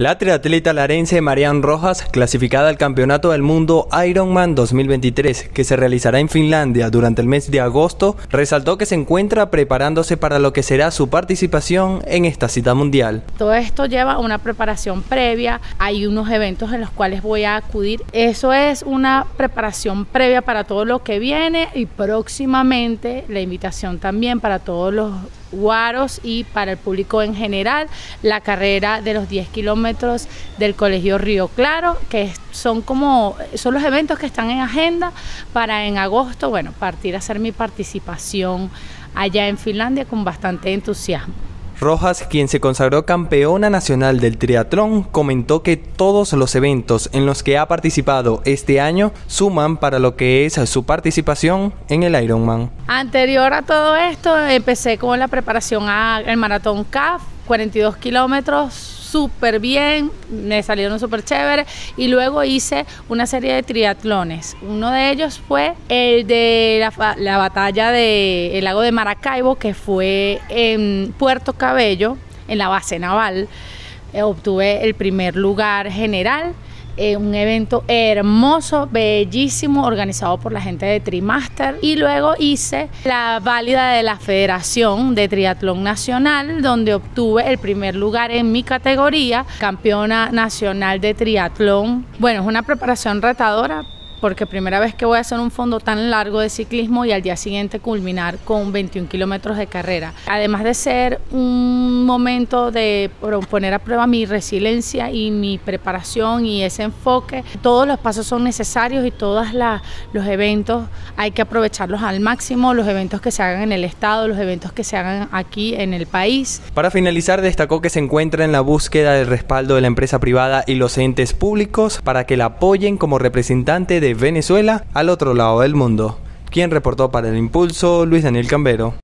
La triatleta larense Mariann Rojas, clasificada al Campeonato del Mundo Ironman 2023, que se realizará en Finlandia durante el mes de agosto, resaltó que se encuentra preparándose para lo que será su participación en esta cita mundial. Todo esto lleva una preparación previa, hay unos eventos en los cuales voy a acudir. Eso es una preparación previa para todo lo que viene y próximamente la invitación también para todos los guaros y para el público en general, la carrera de los 10 kilómetros del Colegio Río Claro, que son los eventos que están en agenda para en agosto, bueno, partir a hacer mi participación allá en Finlandia con bastante entusiasmo. Rojas, quien se consagró campeona nacional del triatlón, comentó que todos los eventos en los que ha participado este año suman para lo que es su participación en el Ironman. Anterior a todo esto, empecé con la preparación al Maratón CAF, 42 kilómetros. Súper bien, me salieron súper chévere y luego hice una serie de triatlones. Uno de ellos fue el de la batalla del lago de Maracaibo, que fue en Puerto Cabello, en la base naval. Obtuve el primer lugar general. Un evento hermoso, bellísimo, organizado por la gente de Trimaster. Y luego hice la válida de la Federación de Triatlón Nacional, donde obtuve el primer lugar en mi categoría, campeona nacional de triatlón. Bueno, es una preparación retadora, porque primera vez que voy a hacer un fondo tan largo de ciclismo y al día siguiente culminar con 21 kilómetros de carrera. Además de ser un momento de poner a prueba mi resiliencia y mi preparación y ese enfoque, todos los pasos son necesarios y todos los eventos hay que aprovecharlos al máximo, los eventos que se hagan en el estado, los eventos que se hagan aquí en el país. Para finalizar, destacó que se encuentra en la búsqueda del respaldo de la empresa privada y los entes públicos para que la apoyen como representante de Venezuela al otro lado del mundo. Quien reportó para El Impulso, Luis Daniel Cambero.